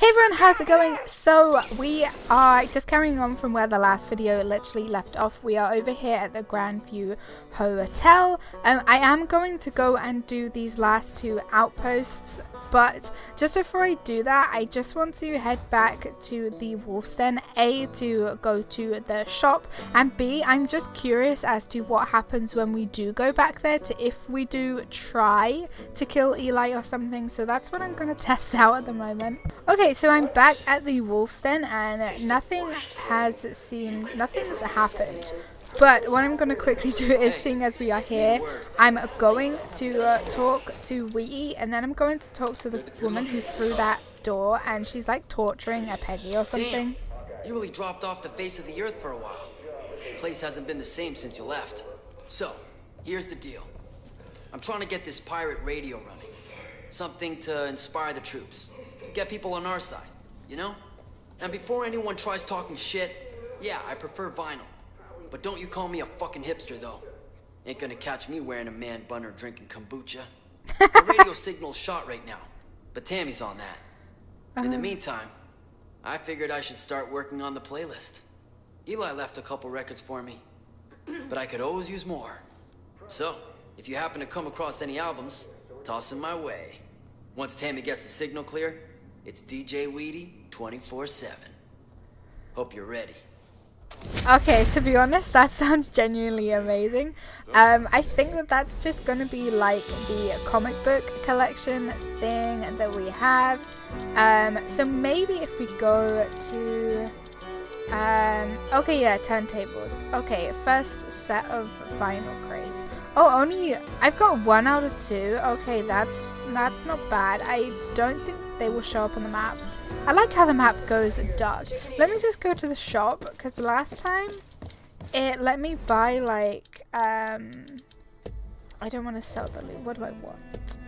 Hey everyone, how's it going? So we are just carrying on from where the last video literally left off. We are over here at the Grand View Hotel. I am going to go and do these last two outposts, but just before I do that, I just want to head back to the Wolf's Den, A, to go to the shop, and B, I'm just curious as to what happens when we do go back there, to if we do try to kill Eli or something. So that's what I'm going to test out at the moment. Okay, so I'm back at the Wolf's Den and nothing's happened. But what I'm going to quickly do is, seeing as we are here, I'm going to talk to Wee, and then I'm going to talk to the woman who's through that door, and she's like torturing a Peggy or something. Damn, you really dropped off the face of the earth for a while. The place hasn't been the same since you left. So, here's the deal. I'm trying to get this pirate radio running. Something to inspire the troops. Get people on our side, you know? And before anyone tries talking shit, yeah, I prefer vinyl. But don't you call me a fucking hipster, though. Ain't gonna catch me wearing a man bun or drinking kombucha. The radio signal's shot right now, but Tammy's on that. In the meantime, I figured I should start working on the playlist. Eli left a couple records for me, but I could always use more. So, if you happen to come across any albums, toss them my way. Once Tammy gets the signal clear, it's DJ Wheaty 24/7. Hope you're ready. Okay, to be honest, that sounds genuinely amazing. I think that that's just going to be like the comic book collection thing that we have. So maybe if we go to... okay, yeah, turntables. Okay, first set of vinyl crates. Oh, only... I've got 1 out of 2. Okay, that's not bad. I don't think they will show up on the map. I like how the map goes dark. Let me just go to the shop, because last time it let me buy like I don't want to sell the loot. What do I want?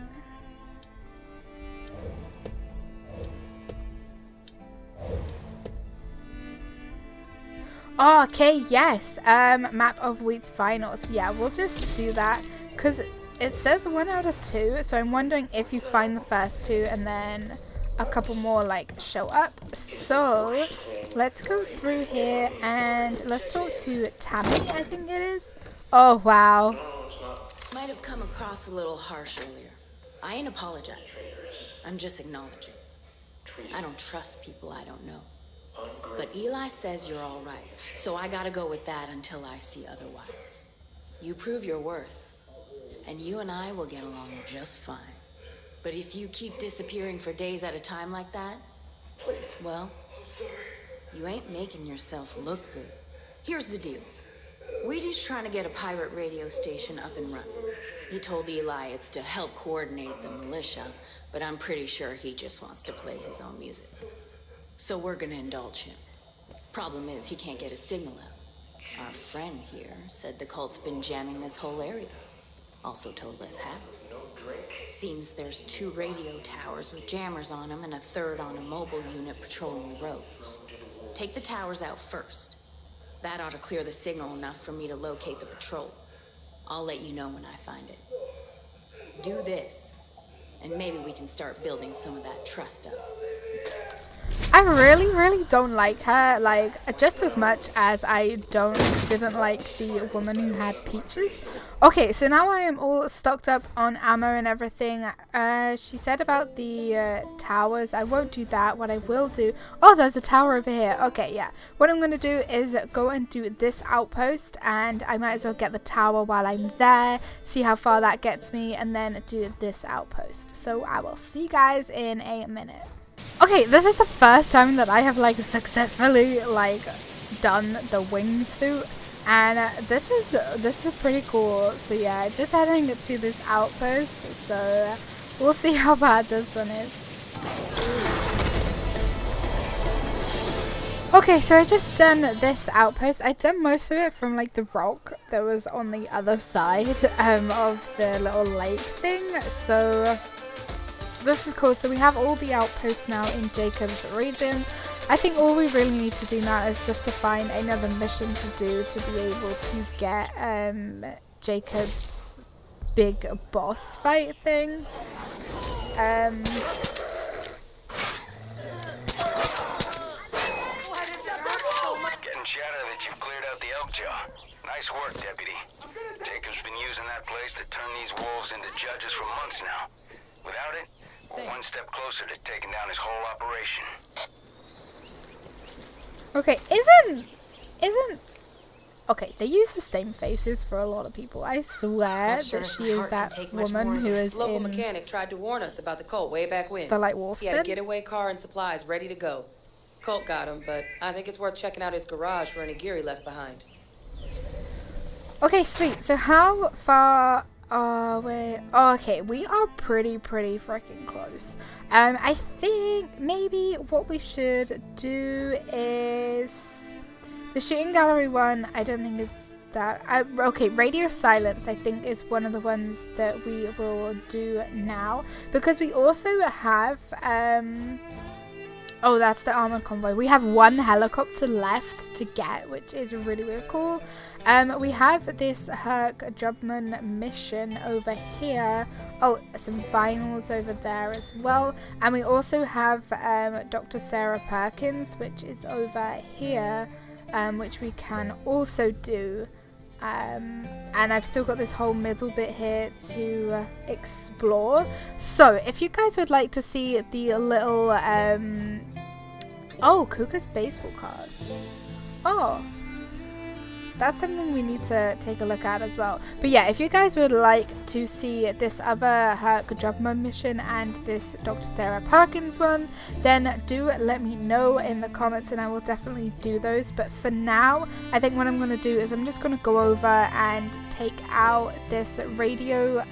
Oh, okay, yes. Map of Wheat's vinyls. Yeah, we'll just do that, because it says 1 out of 2, so I'm wondering if you find the first two and then a couple more like show up. So let's go through here and let's talk to Tammy, I think it is. Oh wow. Might have come across a little harsh earlier. I ain't apologizing. I'm just acknowledging. I don't trust people I don't know. But Eli says you're all right, so I gotta go with that until I see otherwise. You prove your worth, and you and I will get along just fine. But if you keep disappearing for days at a time like that, well, you ain't making yourself look good. Here's the deal. Weedy's trying to get a pirate radio station up and running. He told Eli it's to help coordinate the militia, but I'm pretty sure he just wants to play his own music. So we're gonna indulge him. Problem is, he can't get a signal out. Our friend here said the cult's been jamming this whole area. Also told us how. Seems there's 2 radio towers with jammers on them and a 3rd on a mobile unit patrolling the roads. Take the towers out first. That ought to clear the signal enough for me to locate the patrol. I'll let you know when I find it. Do this, and maybe we can start building some of that trust up. I really don't like her, like, just as much as I didn't like the woman who had peaches. Okay, so now I am all stocked up on ammo and everything. She said about the towers. I won't do that. What I will do... Oh, there's a tower over here. Okay, yeah. What I'm going to do is go and do this outpost, and I might as well get the tower while I'm there, see how far that gets me, and then do this outpost. So I will see you guys in a minute. Okay, this is the first time that I have like successfully like done the wingsuit, and this is pretty cool. So yeah, just heading to this outpost, so we'll see how bad this one is. Okay, so I just done this outpost. I done most of it from like the rock that was on the other side of the little lake thing, so this is cool. So we have all the outposts now in Jacob's region. I think all we really need to do now is just to find another mission to do to be able to get Jacob's big boss fight thing. Joseph had taken down his whole operation. Okay, okay, they use the same faces for a lot of people. I swear that she is that woman who is local mechanic tried to warn us about the cult way back when. The like Wolfston. He had a getaway car and supplies ready to go. Colt got him, but I think it's worth checking out his garage for any gear he left behind. Okay, sweet. So how far are we? Oh, okay, we are pretty freaking close. I think maybe what we should do is the shooting gallery one. I don't think is that. Okay, radio silence. I think is one of the ones that we will do now because we also have. Oh, that's the armored convoy. We have one helicopter left to get, which is really, really cool. We have this Hurk Drubman mission over here. Oh, some vinyls over there as well. And we also have Dr. Sarah Perkins, which is over here, which we can also do. And I've still got this whole middle bit here to explore. So if you guys would like to see the little oh, Kuka's baseball cards. Oh, that's something we need to take a look at as well. But yeah, if you guys would like to see this other Hurk Drubman mission and this Dr. Sarah Perkins one, then do let me know in the comments and I will definitely do those. But for now, I think what I'm going to do is I'm just going to go over and take out this radio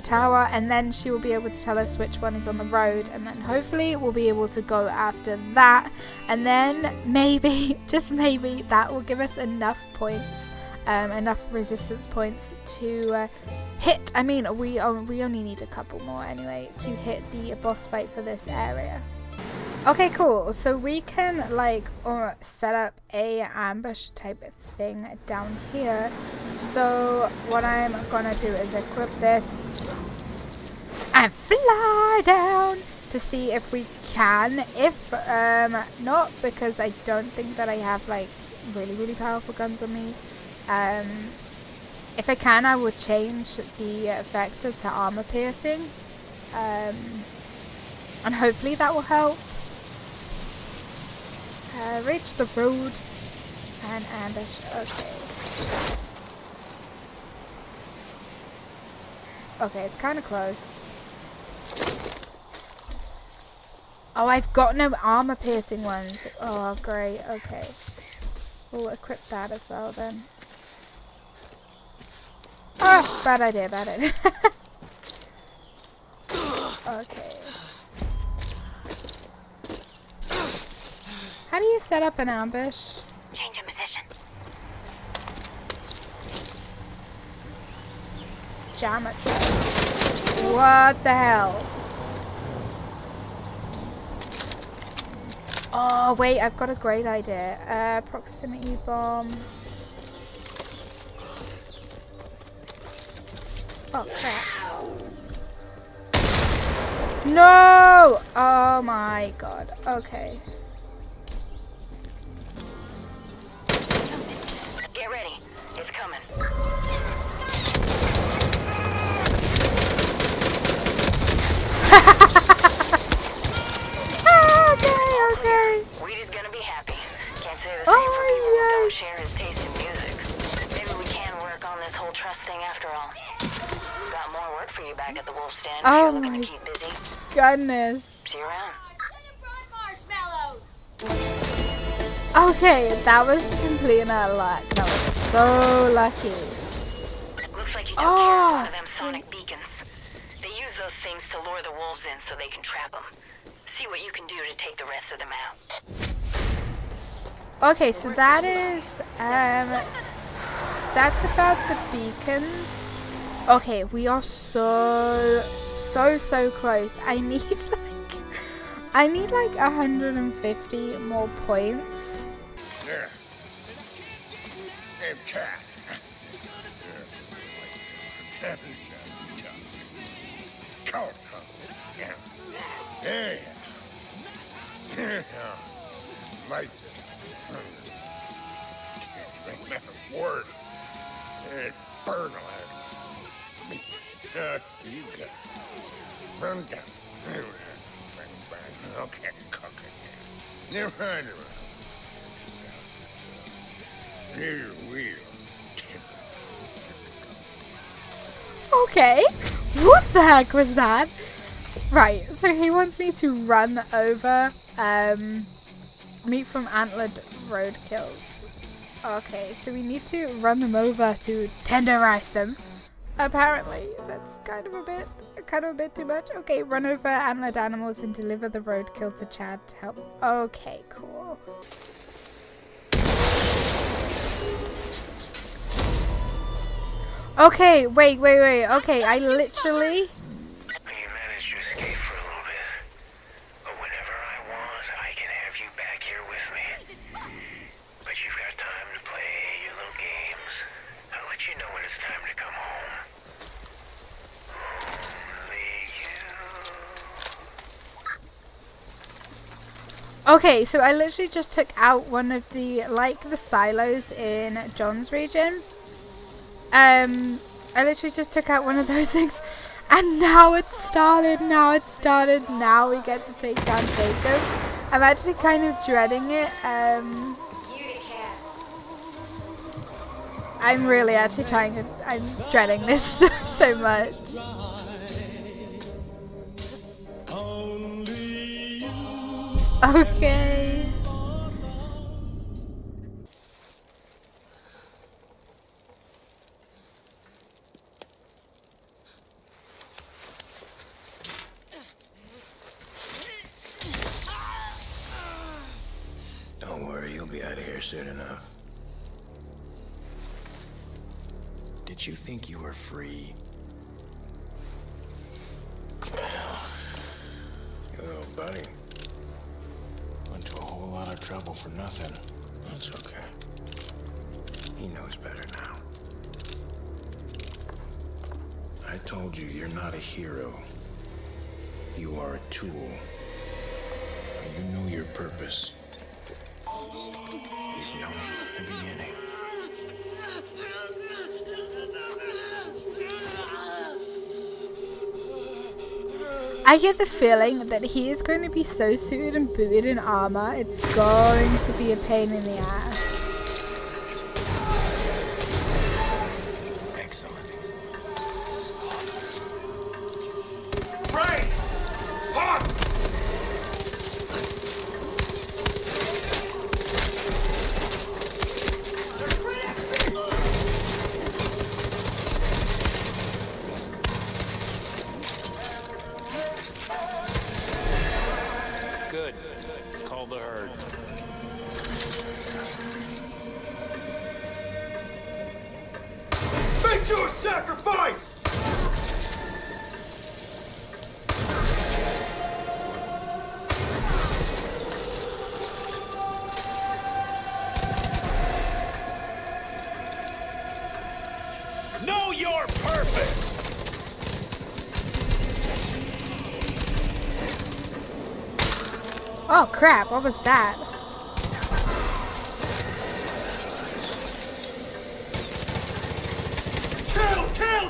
tower, and then she will be able to tell us which one is on the road, and then hopefully we'll be able to go after that, and then maybe, just maybe, that will give us enough points, enough resistance points to hit. I mean, we only need a couple more anyway to hit the boss fight for this area. Okay, cool. So we can like set up a ambush type of thing down here. So what I'm gonna do is equip this and fly down to see if we can. If not, because I don't think that I have like really powerful guns on me. If I can, I will change the vector to armor piercing, and hopefully that will help. Reach the road and ambush. Okay. Okay, it's kind of close. Oh, I've got no armor piercing ones. Oh, great. Okay. We'll equip that as well then. Oh, bad idea, bad idea. Okay. How do you set up an ambush? Change in position. Geometry. What the hell? Oh wait, I've got a great idea. Proximity bomb. Oh crap. No! Oh my god. Okay. Get ready. It's coming. Okay, okay. Weedy's gonna be happy. Can't say the same for people who don't share his taste in music. Maybe we can work on this whole trust thing after all. Got more work for you back at the Wolf Stand. Oh my looking to keep busy. Goodness. See you around. Okay, that was complete and utter luck. That was so lucky. Looks like you took care of them sonic beacons. They use those things to lure the wolves in so they can trap them. See what you can do to take the rest of them out. Okay, so that is that's about the beacons. Okay, we are so close. I need. I need like 150 more points. Yeah. Okay, cook it. Never heard of it. Here's a wheel. Okay. What the heck was that? Right, so he wants me to run over meat from antlered roadkills. Okay, so we need to run them over to tenderize them. Apparently, that's kind of a bit too much. Okay, run over antlered animals and deliver the roadkill to Chad to help. Okay, cool. Okay, wait. Okay, I literally. Okay, so I literally just took out one of the, like, the silos in John's region. I literally just took out one of those things. And now it started. Now we get to take down Jacob. I'm actually kind of dreading it. I'm really actually trying to, I'm dreading this so much. Okay. Don't worry, you'll be out of here soon enough. Did you think you were free? Your little buddy. Went to a whole lot of trouble for nothing. That's okay. He knows better now. I told you you're not a hero. You are a tool. You knew your purpose. You've known it from the beginning. I get the feeling that he is going to be so suited and booted in armor, it's going to be a pain in the ass. Excellent. Right! Oh crap, what was that?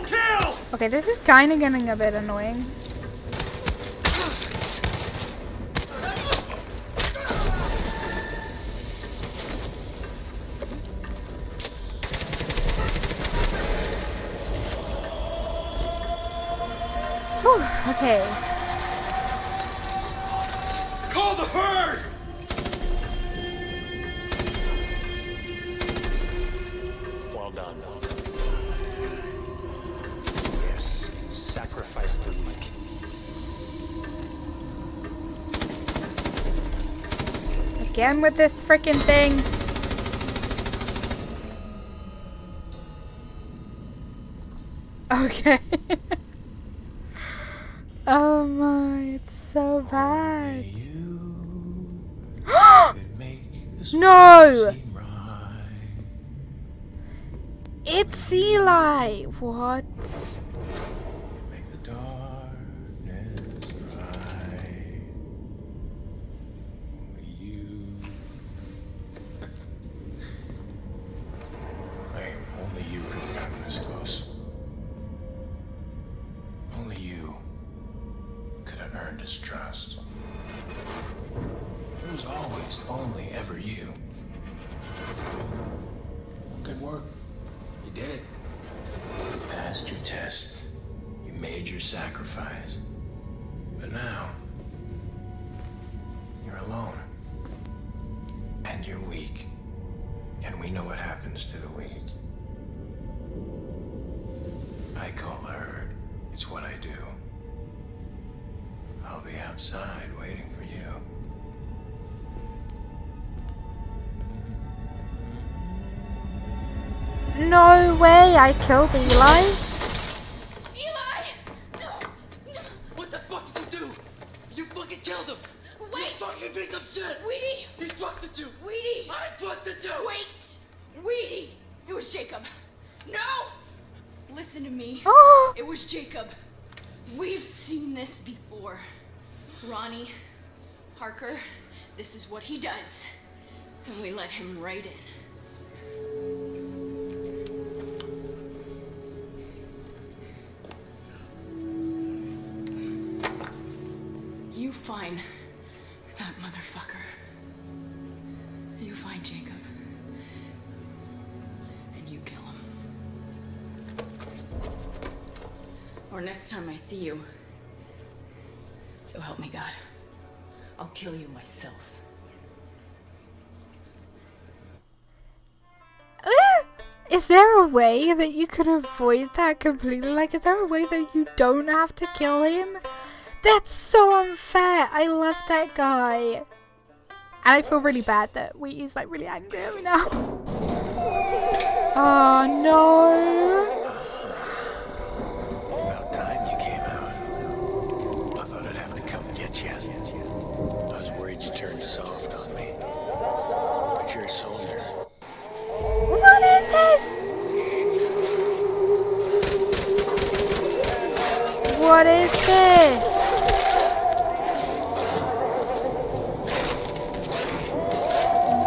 Kill! Okay, this is kind of getting a bit annoying. Whew, okay. Again with this frickin' thing. Okay. Oh my, it's so bad. No! It's Eli! What? always, only ever you. Good work. You did it. You passed your test. You made your sacrifice. But now, you're alone. And you're weak. And we know what happens to the weak. I call the herd. It's what I do. I'll be outside waiting for you. No way, I killed Eli. Eli! No! No! What the fuck did you do? You fucking killed him! Wait! You fucking piece of shit! Weedy! You trusted you! Weedy! I trusted you! Wait! Weedy! It was Jacob! No! Listen to me. Oh. It was Jacob. We've seen this before. Ronnie, Parker, this is what he does. And we let him right in. You find that motherfucker. You find Jacob. And you kill him. Or next time I see you. So help me God. I'll kill you myself. Is there a way that you can avoid that completely? Like, is there a way that you don't have to kill him? That's so unfair. I love that guy. And I feel really bad that Wheaty's like really angry at me now. Oh no. About time you came out. I thought I'd have to come get you. I was worried you turned soft on me. But you're a soldier. What is this? What is this?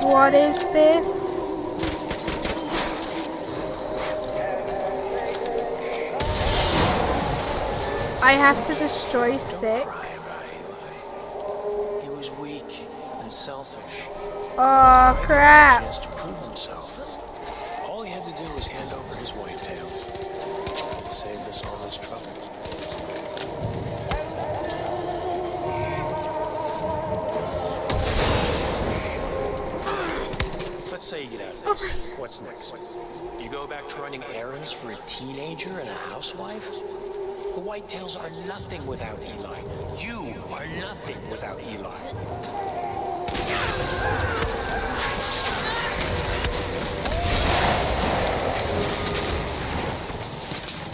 What is this? I have to destroy 6. He was weak and selfish. Oh crap! He has to prove himself. All he had to do was hand over his whitetail. It saved us all this trouble. Say you get out of this. What's next? You go back to running errands for a teenager and a housewife? The whitetails are nothing without Eli. You are nothing without Eli.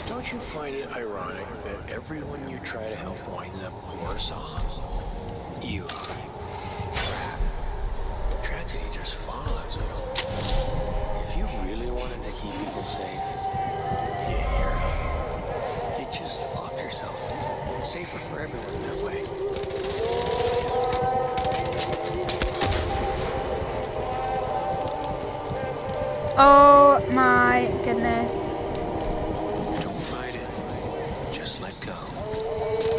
Don't you find it ironic that everyone you try to help winds up worse off? Eli. Tragedy just follows. If you really wanted to keep people safe, yeah, you just off yourself. Safer for everyone that way. Oh my goodness. Don't fight it. Just let go.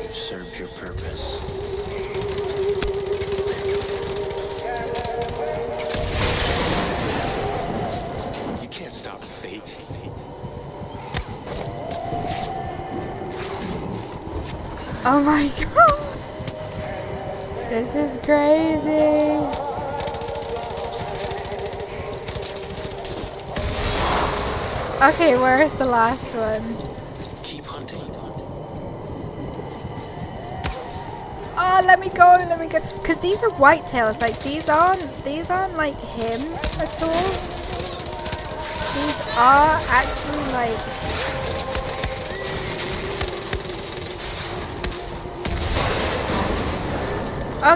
You've served your purpose. Stop fate. Oh my god! This is crazy! Okay, where is the last one? Keep hunting. Oh, let me go, let me go. Because these are whitetails, like these aren't like him at all. These are actually like...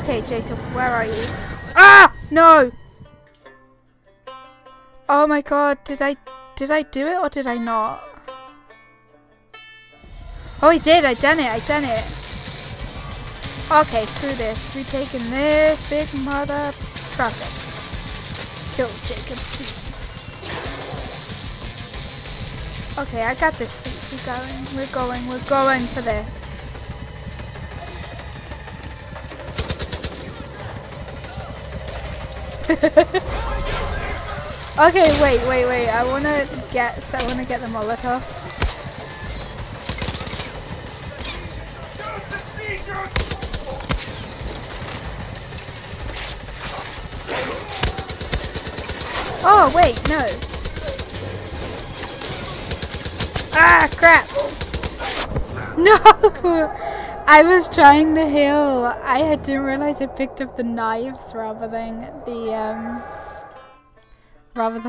Okay, Jacob, where are you? Ah! No! Oh my god, did I do it or did I not? Oh, I did, I done it. Okay, screw this. We're taking this big mother trucker. Kill Jacob's seed. Okay, I got this. We're going for this. Okay, wait. I wanna get the Molotovs. Oh wait, no. Ah, crap. No. I was trying to heal. I didn't realize I picked up the knives rather than the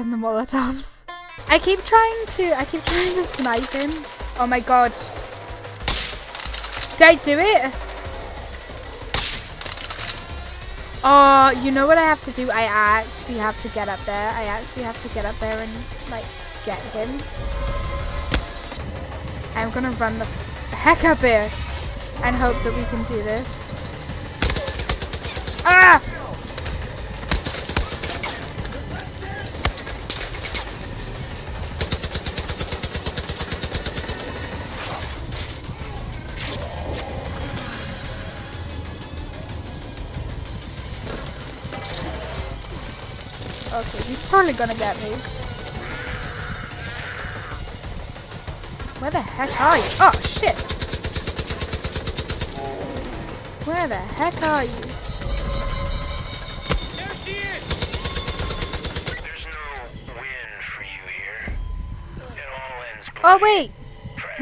Molotovs. I keep trying to snipe him. Oh my god. Did I do it? Oh, you know what I have to do? I actually have to get up there. I actually have to get up there and, like, get him. I'm gonna run the heck up here and hope that we can do this. Ah! Okay, he's totally gonna get me. Where the heck are you? Oh, shit! Where the heck are you? There she is! There's no win for you here. It all ends. Oh, wait!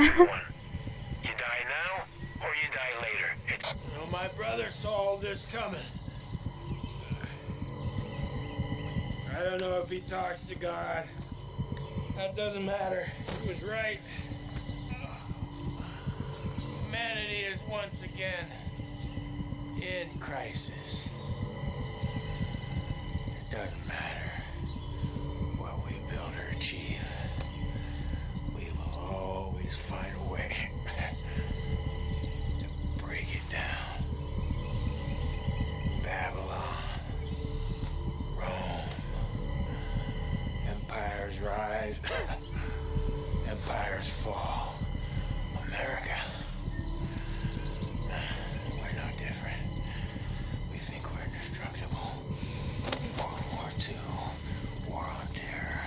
You die now, or you die later. It's... You know, my brother saw all this coming. I don't know if he talks to God. That doesn't matter. He was right. Humanity is once again in crisis. It doesn't matter what we build or achieve. We will always find a way to break it down. Babylon. Rome. Empires rise, empires fall. America, we're no different. We think we're indestructible. World War II, War on Terror.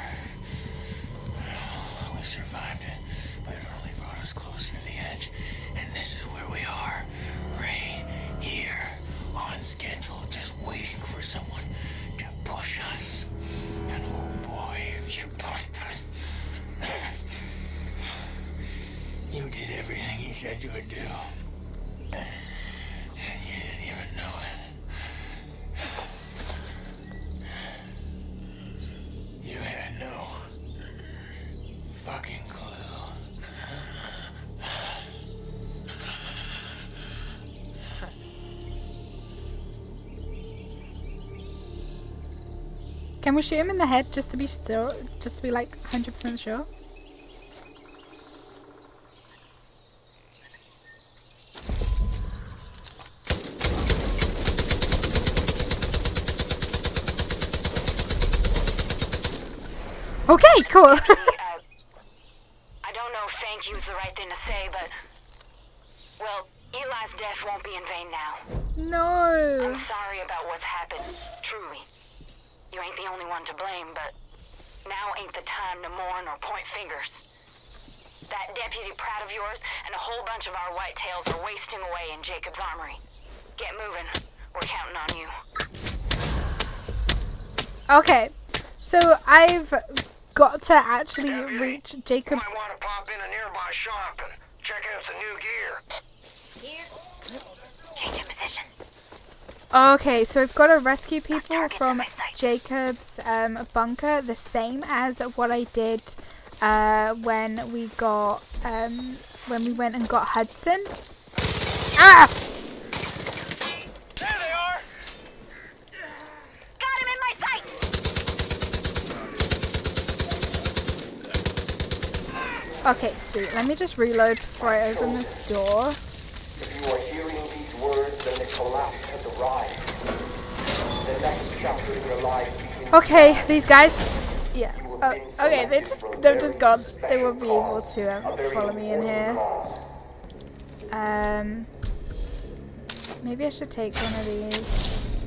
We survived it, but it only brought us closer to the edge. And this is where we are, right here, on schedule, just waiting for someone to push us. And oh boy, if you pushed us. You did everything he said you would do. And you didn't even know it. You had no fucking clue. Can we shoot him in the head just to be sure, just to be like 100% sure? Okay, cool. I don't know if thank you is the right thing to say, but well, Eli's death won't be in vain now. No. I'm sorry about what's happened, truly. You ain't the only one to blame, but now ain't the time to mourn or point fingers. That deputy Pratt of yours and a whole bunch of our whitetails are wasting away in Jacob's armory. Get moving. We're counting on you. Okay, so I've got to actually reach Jacob's. You might want to pop in a nearby shop and check out some new gear. Change position. Okay, so we've got to rescue people from Jacob's bunker, the same as what I did when we went and got Hudson. Ah! There they are! Got him in my sight! Okay, sweet. Let me just reload before I open this door. If you are hearing these words, then the collapse has arrived. The next chapter in your life. Okay, these guys. Yeah. Oh, okay, they're just gone. They won't be able to follow me in here. Maybe I should take one of these.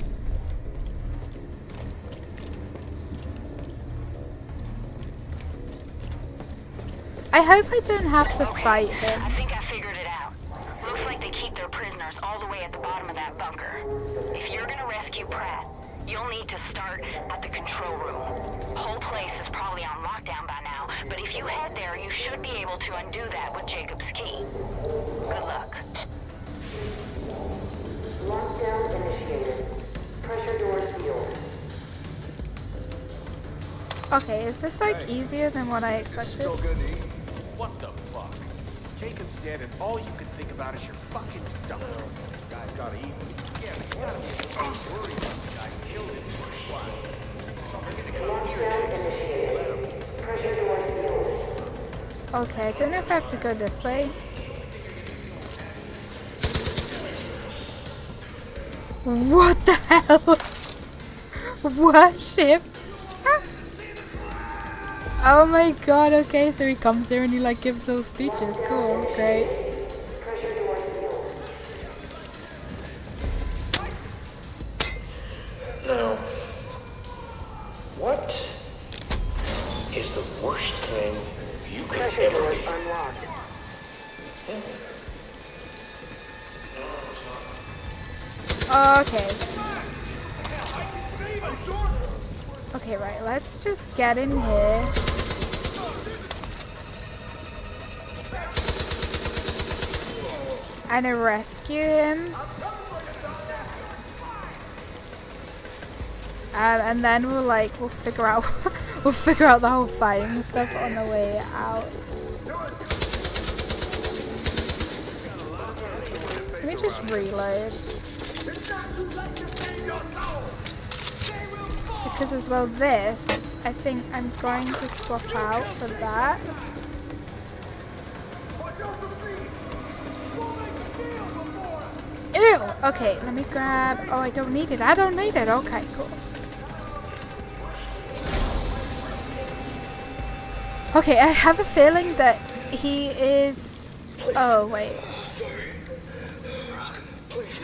I hope I don't have to fight him. I think I figured it out. Looks like they keep their prisoners all the way at the bottom of that bunker. If you're gonna rescue Pratt, you'll need to start at the control room. Whole place is probably on lockdown by now, but if you head there, you should be able to undo that with Jacob's key. Good luck. Lockdown initiated. Pressure door sealed. Okay, is this like easier than what I expected? Still good to eat. What the fuck? Jacob's dead and all you can think about is your fucking stuff. Guy's gotta eat. Yeah, you gotta be worried about the guy killed him for a while. Something gonna go here next. Pressure door sealed. Okay, I don't know if I have to go this way. What the hell? What ship? Oh my god, okay, so he comes here and he like gives little speeches. Cool, great. Now, what is the worst thing you could ever do? Yeah. Okay, right, let's just get in here. And rescue him. And then we'll figure out we'll figure out the whole fighting stuff on the way out. Let me just reload. Because as well this, I think I'm going to swap out for that. Ew! Okay, let me grab... Oh, I don't need it. I don't need it. Okay, cool. Okay, I have a feeling that he is... Oh, wait. Sorry. Rock, please.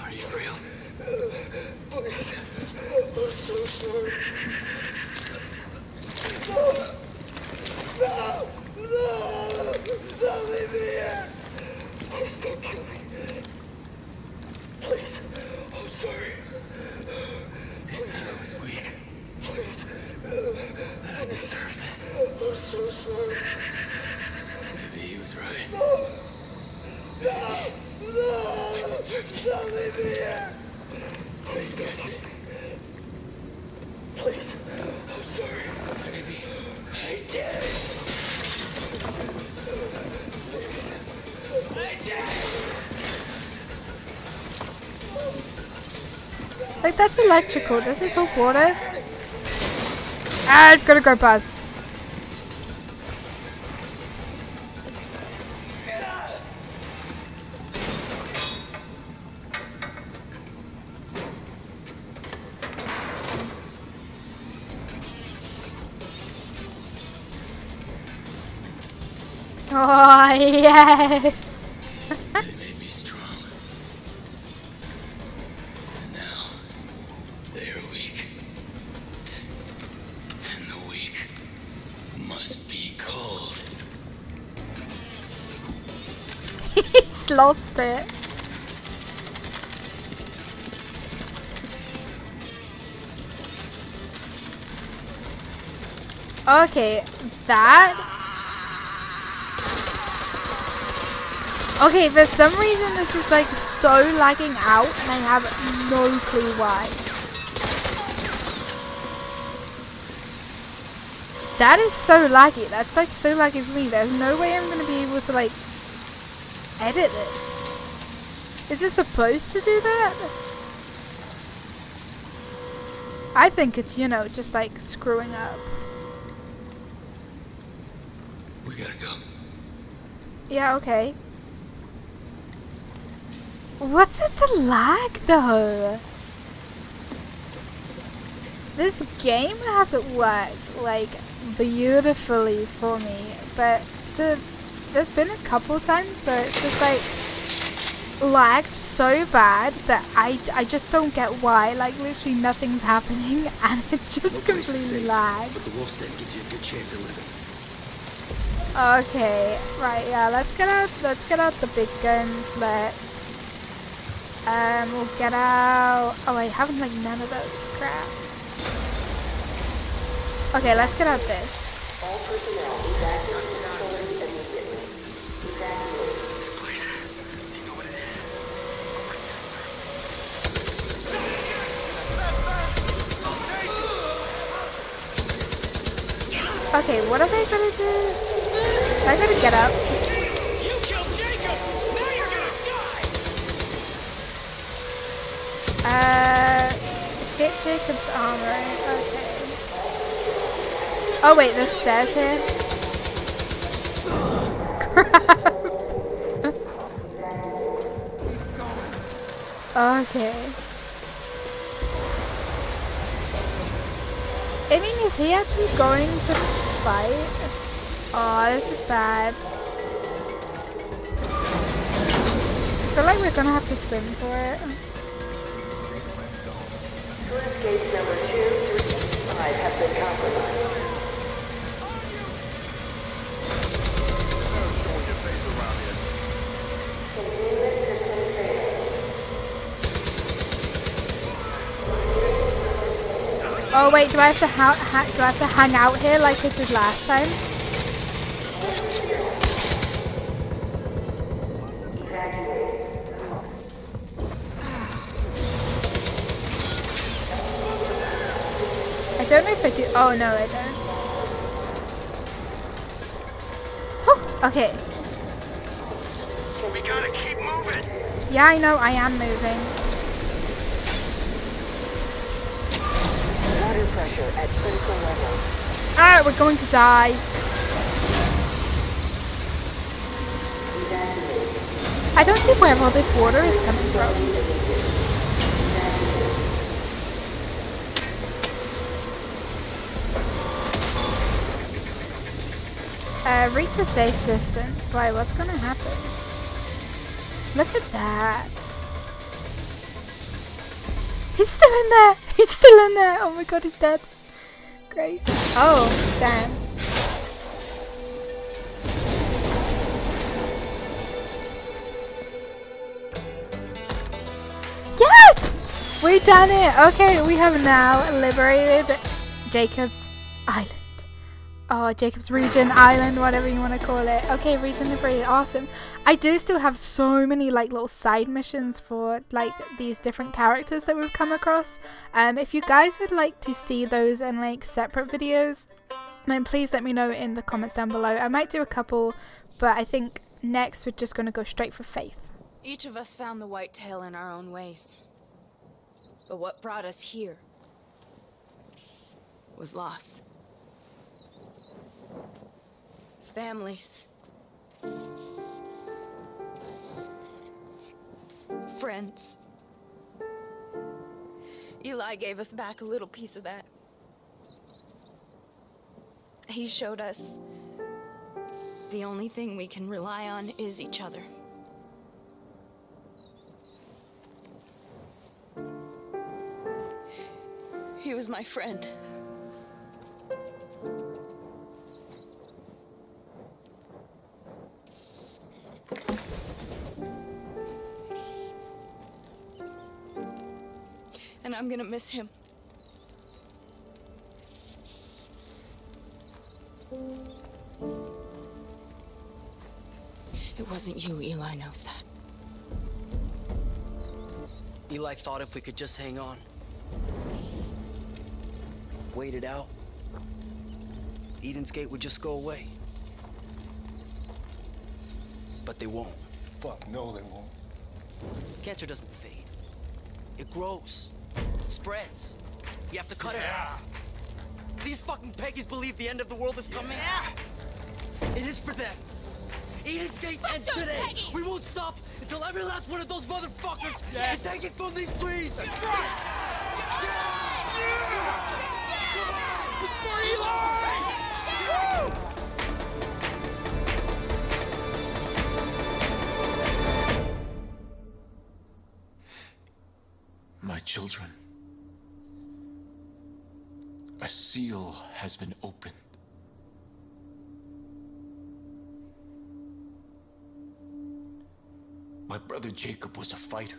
Are you real? Please. I'm so sorry. No! No! No! Don't leave me here! Please don't kill me. Please. Oh, sorry. You said I was weak. Please. That I deserved it. I'm so sorry. Maybe he was right. No! No! No! I deserved it. Don't leave me here. Please don't kill me. Please. Oh, sorry. Maybe I did. I did. Like, that's electrical. This is all water. Ah, it's gonna go past. Oh, yes! They made me strong. And now, they are weak. And the weak must be cold. He's lost it. Okay, that... Okay, for some reason this is like so lagging out and I have no clue why. That is so laggy. That's like so laggy for me. There's no way I'm going to be able to like edit this. Is this supposed to do that? I think it's, you know, just like screwing up. We gotta go. Yeah, okay. What's with the lag though? This game hasn't worked like beautifully for me, but there's been a couple times where it's just like lagged so bad that I just don't get why. Like literally nothing's happening and it just completely lags. But the wolf den gives you a good chance of living. Okay, right, yeah, let's get out the big guns, let's, we'll get out, oh, I haven't, like, none of those, crap. Okay, let's get out this. All personnel evacuate the facility immediately. Evacuate. You know what it is. Okay, what are they gonna do? I gotta get up. You killed Jacob. Now you're gonna die. Escape Jacob's arm, right? Okay. Oh wait, there's stairs here. Crap. Okay. I mean, is he actually going to fight? Oh, this is bad. I feel like we're gonna have to swim for it. Sluice gates number 2, 3, 5 have been compromised. Oh wait, do I have to hang out here like I did last time? I don't know if I do. Oh no, I don't. Oh, okay. We gotta keep moving. Yeah, I know. I am moving. Water pressure at critical levels. Ah, we're going to die. I don't see where all this water is coming from. Reach a safe distance. Why, what's gonna happen? Look at that. He's still in there! He's still in there! Oh my god, he's dead. Great. Oh, damn. Yes! We done it! Okay, we have now liberated Jacob's Island. Oh, Jacob's region, island, whatever you want to call it. Okay, region liberated, awesome. I do still have so many like little side missions for like these different characters that we've come across. If you guys would like to see those in like separate videos, then please let me know in the comments down below. I might do a couple, but I think next we're just going to go straight for Faith. Each of us found the whitetail in our own ways. But what brought us here was lost. Families, friends. Eli gave us back a little piece of that. He showed us the only thing we can rely on is each other. He was my friend. And I'm gonna miss him. It wasn't you, Eli knows that. Eli thought if we could just hang on, wait it out, Eden's Gate would just go away. But they won't. Fuck, no they won't. Cancer doesn't fade. It grows. Spreads. You have to cut it. These fucking peggies believe the end of the world is coming. Yeah. It is for them. Eden's Gate ends today. Peggies. We won't stop until every last one of those motherfuckers is taken from these trees. That's right. Yeah. It's for Eli. Yeah. My children, a seal has been opened. My brother Jacob was a fighter.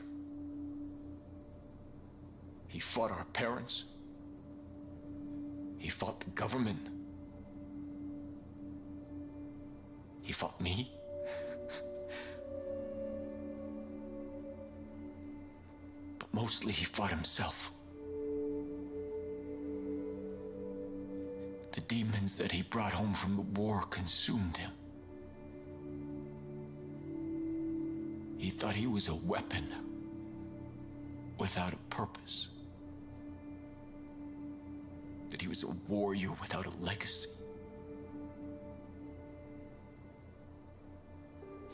He fought our parents. He fought the government. He fought me. But mostly he fought himself. The demons that he brought home from the war consumed him. He thought he was a weapon without a purpose. That he was a warrior without a legacy.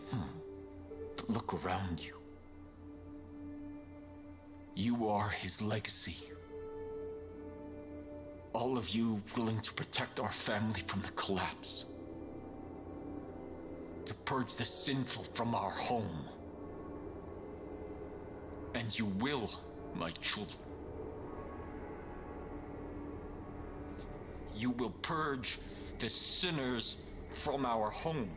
But look around you. You are his legacy. All of you willing to protect our family from the collapse. To purge the sinful from our home. And you will, my children. You will purge the sinners from our home.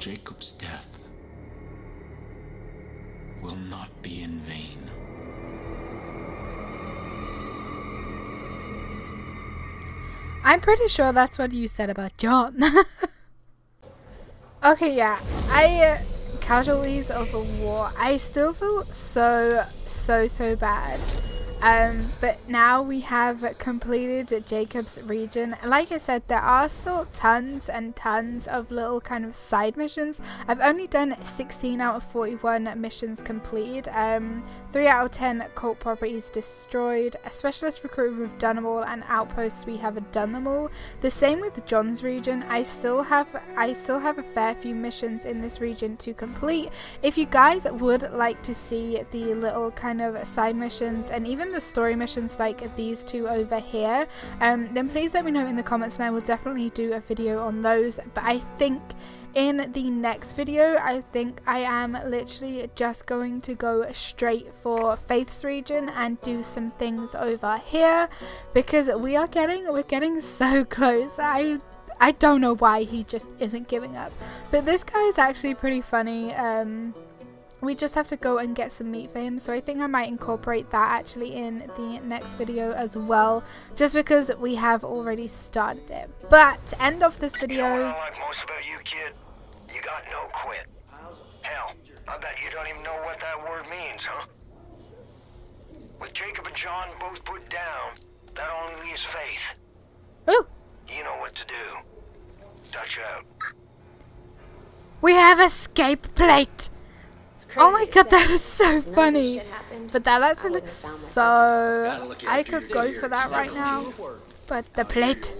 Jacob's death will not be in vain. I'm pretty sure that's what you said about John. Okay, yeah. Casualties of the war. I still feel so bad. But now we have completed Jacob's region. Like I said, there are still tons and tons of little kind of side missions. I've only done 16 out of 41 missions completed. 3 out of 10 cult properties destroyed. A specialist recruit, we've done them all, and outposts, we haven't done them all. The same with John's region. I still have a fair few missions in this region to complete. If you guys would like to see the little kind of side missions and even the story missions like these two over here, then please let me know in the comments and I will definitely do a video on those. But I think in the next video, I think I am literally just going to go straight for Faith's region and do some things over here, because we're getting so close. I don't know why he just isn't giving up. But this guy is actually pretty funny. We just have to go and get some meat for him, so I think I might incorporate that actually in the next video as well, just because we have already started it. But to end off this video, you know what I like most about you, kid? You got no quit. Hell, I bet you don't even know what that word means, huh? With Jacob and John both put down, that only leaves Faith. Ooh. You know what to do. Dutch out. We have escape plate. Oh my god, that is so funny. But that actually looks so... I could go for that right now. But the plate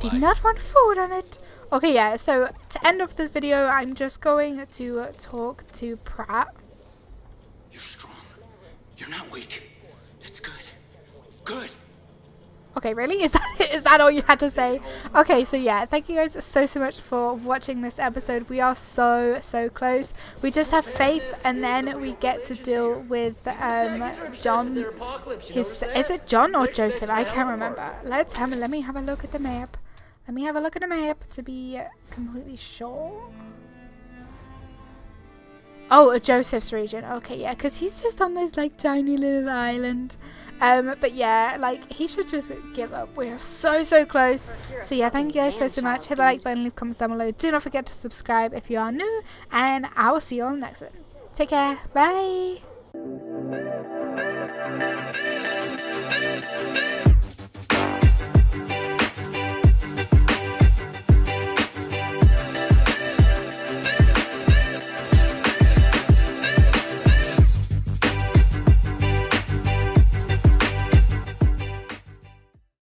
did not want food on it. Okay, yeah, so to end off this video, I'm just going to talk to Pratt. You're strong. You're not weak. That's good. Good. Okay, really? Is that all you had to say? Okay, so yeah, thank you guys so much for watching this episode. We are so close. We just have Faith, and then we get to deal with John. Is it John or Joseph? I can't remember. Let me have a look at the map. Let me have a look at the map to be completely sure. Oh, Joseph's region. Okay, yeah, because he's just on this like tiny little island. But yeah, like, he should just give up. We are so close. So yeah, thank you guys so much. Hit the like button, leave comments down below. Do not forget to subscribe if you are new, and I will see you all next one. Take care. Bye.